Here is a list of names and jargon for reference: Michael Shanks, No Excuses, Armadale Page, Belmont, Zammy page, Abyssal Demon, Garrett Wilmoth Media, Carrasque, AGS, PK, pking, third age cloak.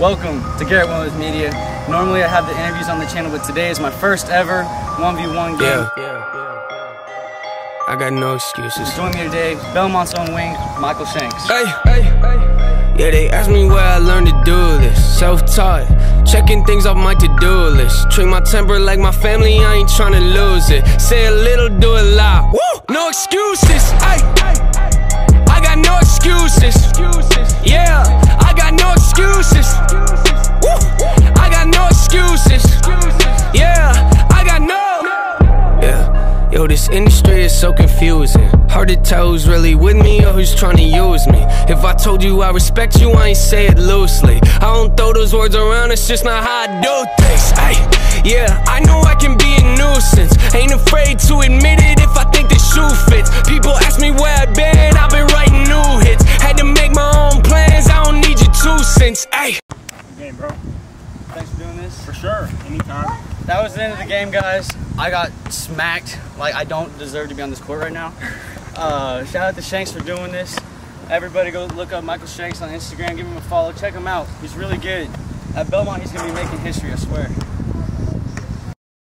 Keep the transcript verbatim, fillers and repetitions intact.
Welcome to Garrett Wilmoth Media. Normally I have the interviews on the channel, but today is my first ever one v one game. Yeah, yeah, yeah, yeah. I got no excuses. Join me today, Belmont's own wing, Michael Shanks. Hey, hey, hey. Yeah, they asked me where I learned to do this. Self-taught, checking things off my to-do list. Treat my temper like my family, I ain't trying to lose it. Say a little, do a lot. Woo! No excuses. Hey, I got no excuses. Yeah, I got no excuses. Woo! I got no excuses. Yeah, I got no. Yeah, yo, this industry is so confusing. Hard to tell who's really with me or who's trying to use me. If I told you I respect you, I ain't say it loosely. I don't throw those words around, it's just not how I do things. Ay, yeah, I know I can be a nuisance. Ain't afraid to admit it if I think the shoe fits. People ask me where I've been, I've been writing new hits. Had to make my own plans, I don't need your two cents. Ay. Game, bro. Thanks for doing this. For sure, anytime. That was the end of the game, guys. I got smacked. Like, I don't deserve to be on this court right now. Uh, shout out to Shanks for doing this. Everybody go look up Michael Shanks on Instagram, give him a follow, check him out. He's really good. At Belmont, he's going to be making history, I swear.